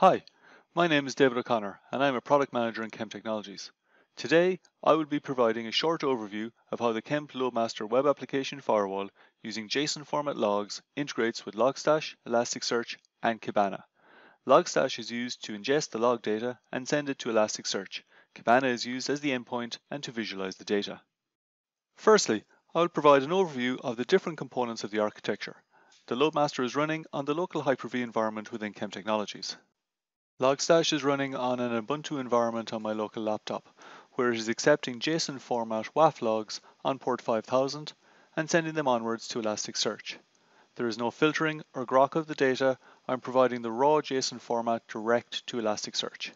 Hi, my name is David O'Connor and I'm a product manager in Kemp Technologies. Today, I will be providing a short overview of how the Kemp LoadMaster web application firewall using JSON format logs integrates with Logstash, Elasticsearch, and Kibana. Logstash is used to ingest the log data and send it to Elasticsearch. Kibana is used as the endpoint and to visualize the data. Firstly, I will provide an overview of the different components of the architecture. The LoadMaster is running on the local Hyper-V environment within Kemp Technologies. Logstash is running on an Ubuntu environment on my local laptop, where it is accepting JSON format WAF logs on port 5000 and sending them onwards to Elasticsearch. There is no filtering or grok of the data. I'm providing the raw JSON format direct to Elasticsearch.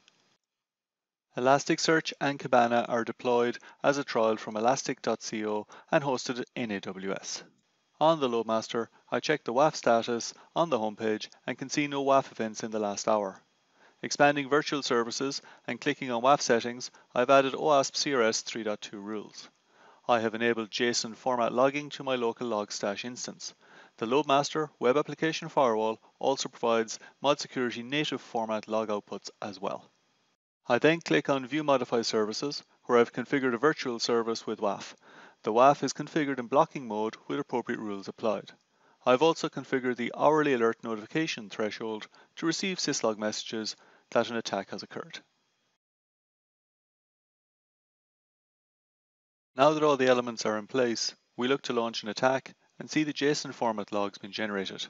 Elasticsearch and Kibana are deployed as a trial from elastic.co and hosted in AWS. On the LoadMaster, I check the WAF status on the homepage and can see no WAF events in the last hour. Expanding virtual services and clicking on WAF settings, I've added OWASP CRS 3.2 rules. I have enabled JSON format logging to my local Logstash instance. The LoadMaster web application firewall also provides ModSecurity native format log outputs as well. I then click on View Modify Services, where I've configured a virtual service with WAF. The WAF is configured in blocking mode with appropriate rules applied. I've also configured the hourly alert notification threshold to receive syslog messages that an attack has occurred. Now that all the elements are in place, we look to launch an attack and see the JSON format logs been generated.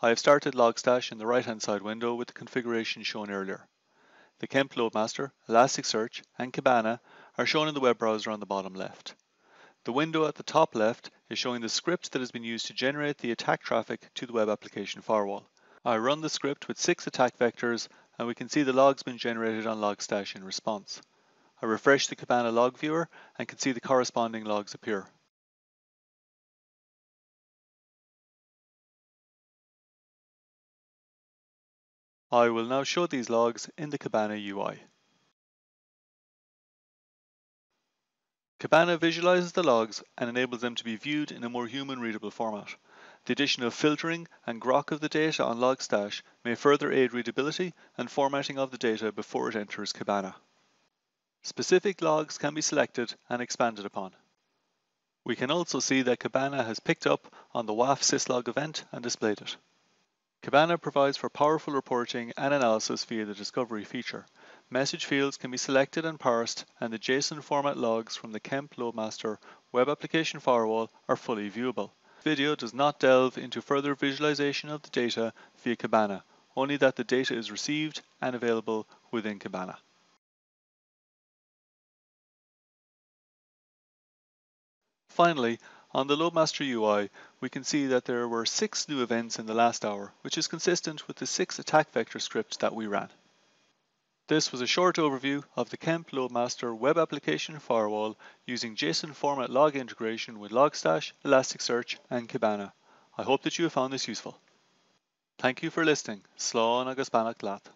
I have started Logstash in the right-hand side window with the configuration shown earlier. The Kemp LoadMaster, Elasticsearch, and Kibana are shown in the web browser on the bottom left. The window at the top left is showing the script that has been used to generate the attack traffic to the web application firewall. I run the script with 6 attack vectors, and we can see the logs been generated on Logstash in response. I refresh the Kibana log viewer and can see the corresponding logs appear. I will now show these logs in the Kibana UI. Kibana visualizes the logs and enables them to be viewed in a more human-readable format. The addition of filtering and grok of the data on Logstash may further aid readability and formatting of the data before it enters Kibana. Specific logs can be selected and expanded upon. We can also see that Kibana has picked up on the WAF syslog event and displayed it. Kibana provides for powerful reporting and analysis via the discovery feature. Message fields can be selected and parsed, and the JSON format logs from the Kemp LoadMaster web application firewall are fully viewable. This video does not delve into further visualization of the data via Kibana, only that the data is received and available within Kibana. Finally, on the LoadMaster UI, we can see that there were 6 new events in the last hour, which is consistent with the 6 attack vector scripts that we ran. This was a short overview of the Kemp LoadMaster web application firewall using JSON format log integration with Logstash, Elasticsearch, and Kibana. I hope that you have found this useful. Thank you for listening. Slán agus banach leat.